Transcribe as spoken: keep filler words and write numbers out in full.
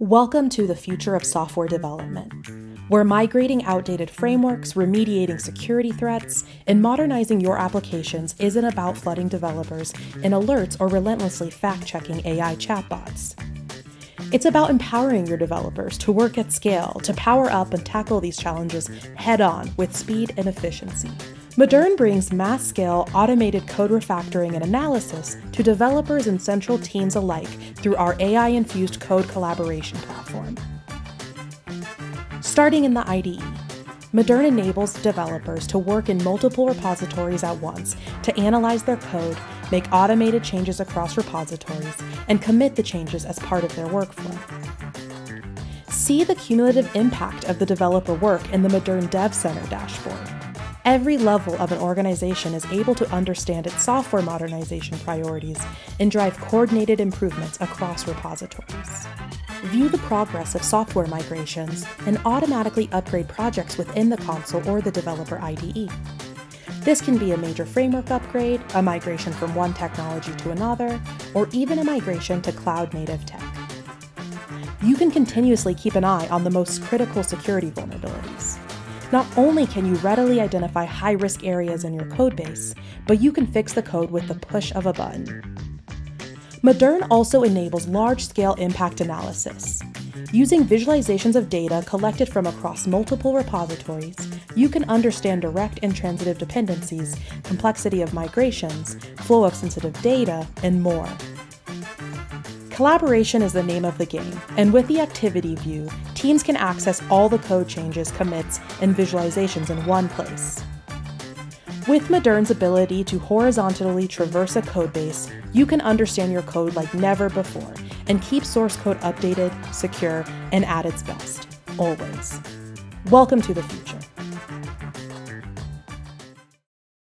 Welcome to the future of software development. We're migrating outdated frameworks, remediating security threats, and modernizing your applications isn't about flooding developers in alerts or relentlessly fact-checking A I chatbots. It's about empowering your developers to work at scale, to power up and tackle these challenges head-on with speed and efficiency. Moderne brings mass-scale, automated code refactoring and analysis to developers and central teams alike through our A I-infused code collaboration platform. Starting in the I D E, Moderne enables developers to work in multiple repositories at once to analyze their code, make automated changes across repositories, and commit the changes as part of their workflow. See the cumulative impact of the developer work in the Moderne Dev Center dashboard. Every level of an organization is able to understand its software modernization priorities and drive coordinated improvements across repositories. View the progress of software migrations and automatically upgrade projects within the console or the developer I D E. This can be a major framework upgrade, a migration from one technology to another, or even a migration to cloud-native tech. You can continuously keep an eye on the most critical security vulnerabilities. Not only can you readily identify high-risk areas in your codebase, but you can fix the code with the push of a button. Moderne also enables large-scale impact analysis. Using visualizations of data collected from across multiple repositories, you can understand direct and transitive dependencies, complexity of migrations, flow of sensitive data, and more. Collaboration is the name of the game, and with the activity view, teams can access all the code changes, commits, and visualizations in one place. With Moderne's ability to horizontally traverse a codebase, you can understand your code like never before and keep source code updated, secure, and at its best, always. Welcome to the future.